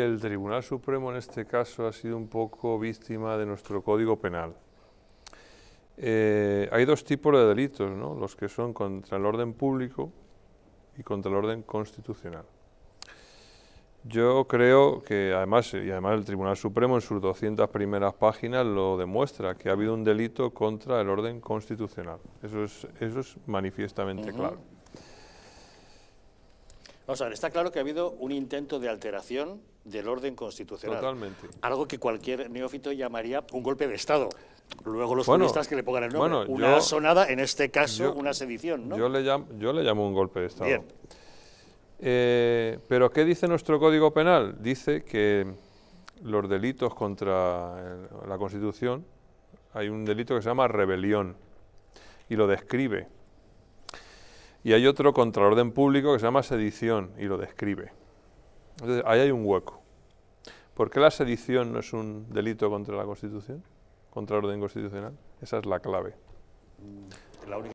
El Tribunal Supremo en este caso ha sido un poco víctima de nuestro Código Penal. Hay dos tipos de delitos, ¿no? Los que son contra el orden público y contra el orden constitucional. Yo creo que además el Tribunal Supremo en sus 200 primeras páginas lo demuestra, que ha habido un delito contra el orden constitucional. Eso es manifiestamente claro. Vamos a ver, está claro que ha habido un intento de alteración del orden constitucional. Totalmente. Algo que cualquier neófito llamaría un golpe de Estado. Luego los juristas que le pongan el nombre. Una sonada, en este caso, una sedición, ¿no? Yo le llamo un golpe de Estado. Bien. Pero ¿qué dice nuestro Código Penal? Dice que los delitos contra la Constitución, hay un delito que se llama rebelión y lo describe. Y hay otro contra el orden público que se llama sedición y lo describe. Entonces, ahí hay un hueco. ¿Por qué la sedición no es un delito contra la Constitución? Contra el orden constitucional. Esa es la clave. La única